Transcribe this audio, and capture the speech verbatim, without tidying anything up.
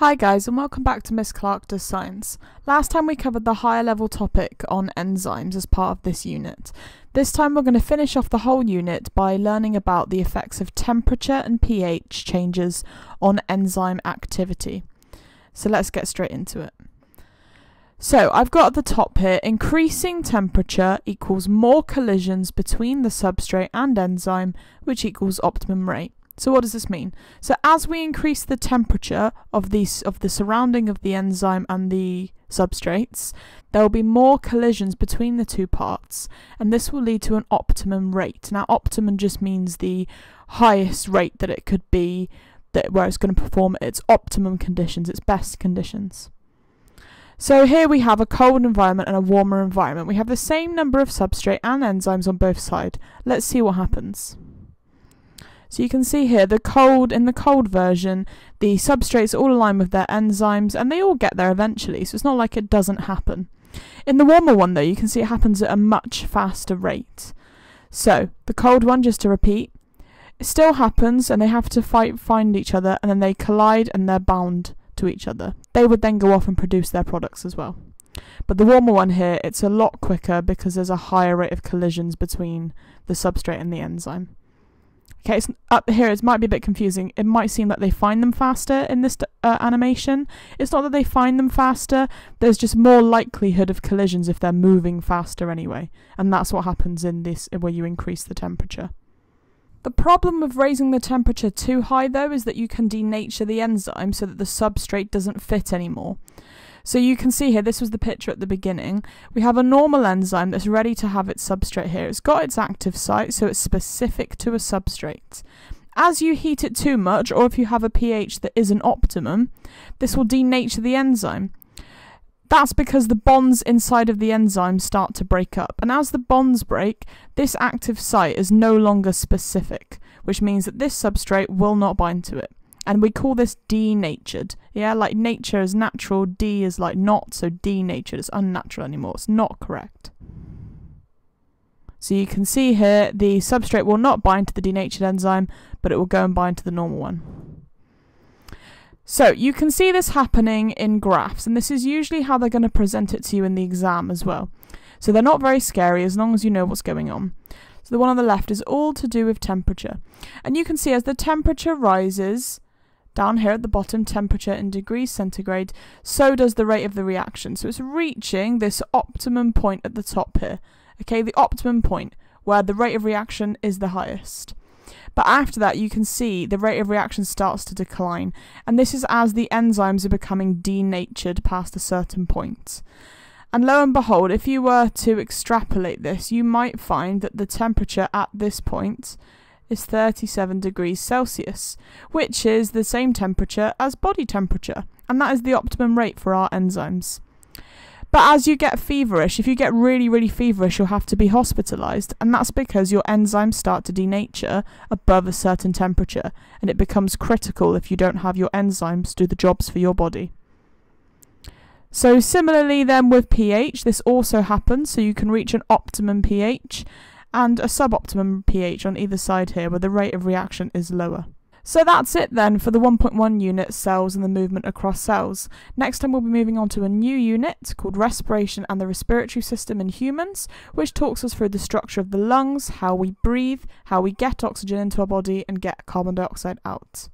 Hi guys, and welcome back to Miss Clarke Does Science. Last time we covered the higher level topic on enzymes as part of this unit. This time we're going to finish off the whole unit by learning about the effects of temperature and pH changes on enzyme activity. So let's get straight into it. So I've got at the top here, increasing temperature equals more collisions between the substrate and enzyme, which equals optimum rate. So what does this mean? So as we increase the temperature of these of the surrounding of the enzyme and the substrates, there will be more collisions between the two parts, and this will lead to an optimum rate. Now, optimum just means the highest rate that it could be, that where it's going to perform at its optimum conditions, its best conditions. So here we have a cold environment and a warmer environment. We have the same number of substrate and enzymes on both sides. Let's see what happens. So you can see here, the cold in the cold version, the substrates all align with their enzymes, and they all get there eventually, so it's not like it doesn't happen. In the warmer one, though, you can see it happens at a much faster rate. So the cold one, just to repeat, it still happens, and they have to fight, find each other, and then they collide and they're bound to each other. They would then go off and produce their products as well. But the warmer one here, it's a lot quicker because there's a higher rate of collisions between the substrate and the enzyme. Okay, it's up here, it might be a bit confusing. It might seem that they find them faster in this uh, animation. It's not that they find them faster, there's just more likelihood of collisions if they're moving faster anyway. And that's what happens in this, where you increase the temperature. The problem with raising the temperature too high, though, is that you can denature the enzyme so that the substrate doesn't fit anymore. So you can see here, this was the picture at the beginning. We have a normal enzyme that's ready to have its substrate here. It's got its active site, so it's specific to a substrate. As you heat it too much, or if you have a pH that isn't optimum, this will denature the enzyme. That's because the bonds inside of the enzyme start to break up. And as the bonds break, this active site is no longer specific, which means that this substrate will not bind to it. And we call this denatured. Yeah, like nature is natural, D is like not, so denatured is unnatural anymore. It's not correct. So you can see here, the substrate will not bind to the denatured enzyme, but it will go and bind to the normal one. So you can see this happening in graphs, and this is usually how they're going to present it to you in the exam as well. So they're not very scary as long as you know what's going on. So the one on the left is all to do with temperature. And you can see as the temperature rises, down here at the bottom, temperature in degrees centigrade, so does the rate of the reaction. So it's reaching this optimum point at the top here. Okay, the optimum point where the rate of reaction is the highest. But after that, you can see the rate of reaction starts to decline. And this is as the enzymes are becoming denatured past a certain point. And lo and behold, if you were to extrapolate this, you might find that the temperature at this point is thirty-seven degrees Celsius, which is the same temperature as body temperature, and that is the optimum rate for our enzymes. But as you get feverish, if you get really, really feverish, you'll have to be hospitalized, and that's because your enzymes start to denature above a certain temperature, and it becomes critical if you don't have your enzymes do the jobs for your body. So similarly then with pH, this also happens, so you can reach an optimum pH, and a suboptimum pH on either side here, where the rate of reaction is lower. So that's it then for the one point one unit, cells and the movement across cells. Next time we'll be moving on to a new unit called respiration and the respiratory system in humans, which talks us through the structure of the lungs, how we breathe, how we get oxygen into our body and get carbon dioxide out.